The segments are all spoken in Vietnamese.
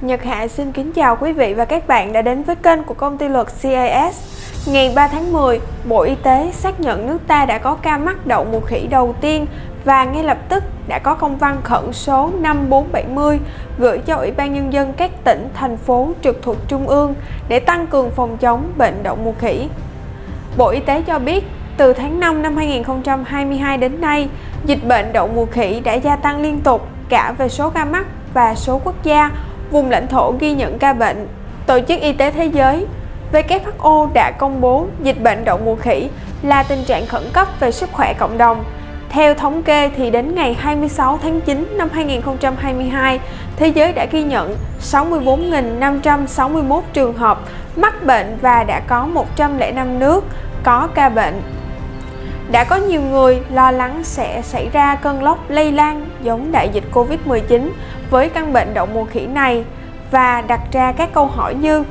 Nhật Hạ xin kính chào quý vị và các bạn đã đến với kênh của công ty luật CIS. Ngày 3 tháng 10, Bộ Y tế xác nhận nước ta đã có ca mắc đậu mùa khỉ đầu tiên và ngay lập tức đã có công văn khẩn số 5470 gửi cho Ủy ban Nhân dân các tỉnh, thành phố trực thuộc Trung ương để tăng cường phòng chống bệnh đậu mùa khỉ. Bộ Y tế cho biết, từ tháng 5 năm 2022 đến nay, dịch bệnh đậu mùa khỉ đã gia tăng liên tục cả về số ca mắc và số quốc gia, vùng lãnh thổ ghi nhận ca bệnh. Tổ chức Y tế Thế giới WHO đã công bố dịch bệnh đậu mùa khỉ là tình trạng khẩn cấp về sức khỏe cộng đồng. Theo thống kê thì đến ngày 26 tháng 9 năm 2022, thế giới đã ghi nhận 64.561 trường hợp mắc bệnh và đã có 105 nước có ca bệnh. Đã có nhiều người lo lắng sẽ xảy ra cơn lốc lây lan giống đại dịch Covid-19 với căn bệnh đậu mùa khỉ này và đặt ra các câu hỏi như: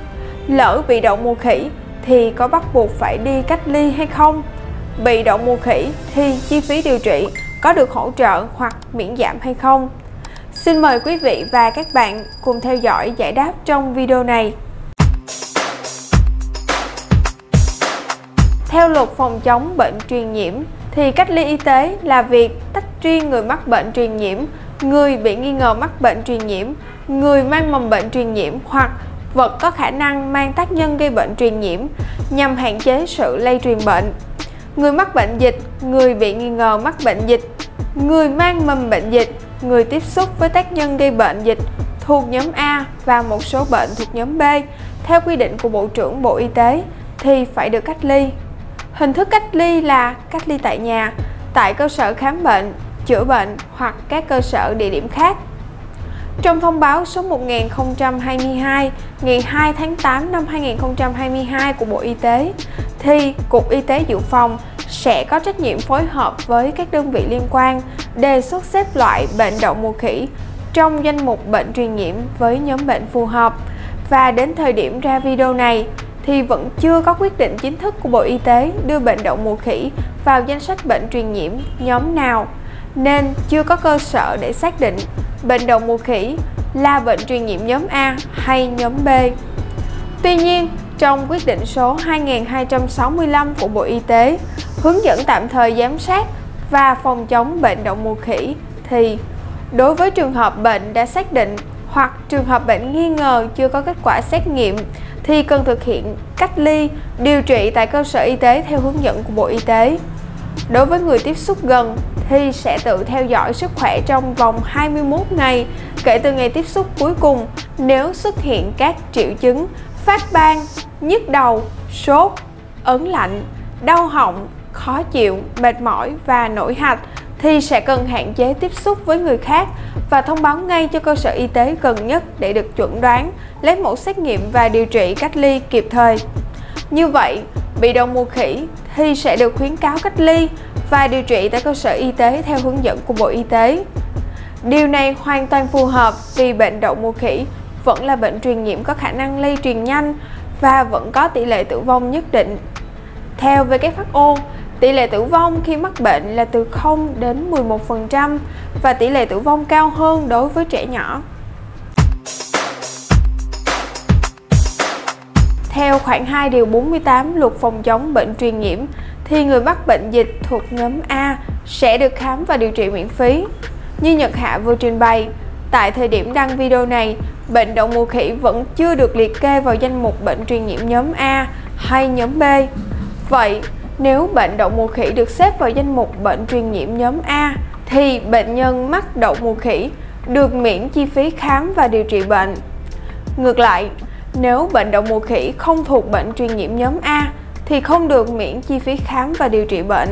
lỡ bị đậu mùa khỉ thì có bắt buộc phải đi cách ly hay không? Bị đậu mùa khỉ thì chi phí điều trị có được hỗ trợ hoặc miễn giảm hay không? Xin mời quý vị và các bạn cùng theo dõi giải đáp trong video này. Theo luật phòng chống bệnh truyền nhiễm thì cách ly y tế là việc tách riêng người mắc bệnh truyền nhiễm, người bị nghi ngờ mắc bệnh truyền nhiễm, người mang mầm bệnh truyền nhiễm hoặc vật có khả năng mang tác nhân gây bệnh truyền nhiễm nhằm hạn chế sự lây truyền bệnh. Người mắc bệnh dịch, người bị nghi ngờ mắc bệnh dịch, người mang mầm bệnh dịch, người tiếp xúc với tác nhân gây bệnh dịch thuộc nhóm A và một số bệnh thuộc nhóm B, theo quy định của Bộ trưởng Bộ Y tế thì phải được cách ly. Hình thức cách ly là cách ly tại nhà, tại cơ sở khám bệnh, chữa bệnh hoặc các cơ sở địa điểm khác. Trong thông báo số 1022 ngày 2 tháng 8 năm 2022 của Bộ Y tế thì Cục Y tế Dự phòng sẽ có trách nhiệm phối hợp với các đơn vị liên quan đề xuất xếp loại bệnh đậu mùa khỉ trong danh mục bệnh truyền nhiễm với nhóm bệnh phù hợp, và đến thời điểm ra video này thì vẫn chưa có quyết định chính thức của Bộ Y tế đưa bệnh đậu mùa khỉ vào danh sách bệnh truyền nhiễm nhóm nào, nên chưa có cơ sở để xác định bệnh đậu mùa khỉ là bệnh truyền nhiễm nhóm A hay nhóm B. Tuy nhiên, trong quyết định số 2265 của Bộ Y tế hướng dẫn tạm thời giám sát và phòng chống bệnh đậu mùa khỉ thì đối với trường hợp bệnh đã xác định hoặc trường hợp bệnh nghi ngờ chưa có kết quả xét nghiệm thì cần thực hiện cách ly, điều trị tại cơ sở y tế theo hướng dẫn của Bộ Y tế. Đối với người tiếp xúc gần thì sẽ tự theo dõi sức khỏe trong vòng 21 ngày kể từ ngày tiếp xúc cuối cùng nếu xuất hiện các triệu chứng phát ban, nhức đầu, sốt, ớn lạnh, đau họng, khó chịu, mệt mỏi và nổi hạch thì sẽ cần hạn chế tiếp xúc với người khác và thông báo ngay cho cơ sở y tế gần nhất để được chuẩn đoán, lấy mẫu xét nghiệm và điều trị cách ly kịp thời. Như vậy, bị đậu mùa khỉ thì sẽ được khuyến cáo cách ly và điều trị tại cơ sở y tế theo hướng dẫn của Bộ Y tế. Điều này hoàn toàn phù hợp vì bệnh đậu mùa khỉ vẫn là bệnh truyền nhiễm có khả năng lây truyền nhanh và vẫn có tỷ lệ tử vong nhất định. Theo WHO, tỷ lệ tử vong khi mắc bệnh là từ 0 đến 11% và tỷ lệ tử vong cao hơn đối với trẻ nhỏ. Theo khoản 2 điều 48 luật phòng chống bệnh truyền nhiễm thì người mắc bệnh dịch thuộc nhóm A sẽ được khám và điều trị miễn phí. Như Nhật Hạ vừa trình bày, tại thời điểm đăng video này, bệnh đậu mùa khỉ vẫn chưa được liệt kê vào danh mục bệnh truyền nhiễm nhóm A hay nhóm B. Vậy, nếu bệnh đậu mùa khỉ được xếp vào danh mục bệnh truyền nhiễm nhóm A thì bệnh nhân mắc đậu mùa khỉ được miễn chi phí khám và điều trị bệnh. Ngược lại, nếu bệnh đậu mùa khỉ không thuộc bệnh truyền nhiễm nhóm A thì không được miễn chi phí khám và điều trị bệnh.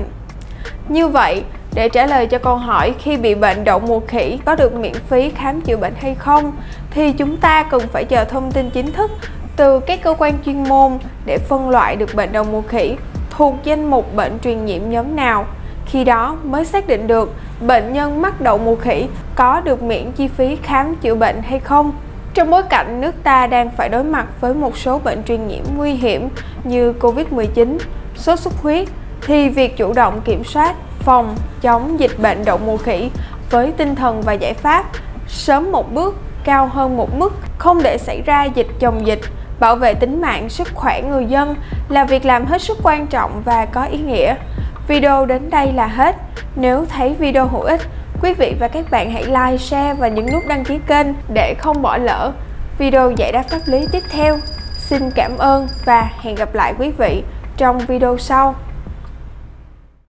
Như vậy, để trả lời cho câu hỏi khi bị bệnh đậu mùa khỉ có được miễn phí khám chữa bệnh hay không thì chúng ta cần phải chờ thông tin chính thức từ các cơ quan chuyên môn để phân loại được bệnh đậu mùa khỉ thuộc danh mục bệnh truyền nhiễm nhóm nào. Khi đó mới xác định được bệnh nhân mắc đậu mùa khỉ có được miễn chi phí khám chữa bệnh hay không. Trong bối cảnh nước ta đang phải đối mặt với một số bệnh truyền nhiễm nguy hiểm như Covid-19, sốt xuất huyết, thì việc chủ động kiểm soát, phòng, chống dịch bệnh đậu mùa khỉ với tinh thần và giải pháp sớm một bước, cao hơn một mức không để xảy ra dịch chồng dịch, bảo vệ tính mạng, sức khỏe người dân là việc làm hết sức quan trọng và có ý nghĩa. Video đến đây là hết. Nếu thấy video hữu ích, quý vị và các bạn hãy like, share và nhấn nút đăng ký kênh để không bỏ lỡ video giải đáp pháp lý tiếp theo. Xin cảm ơn và hẹn gặp lại quý vị trong video sau.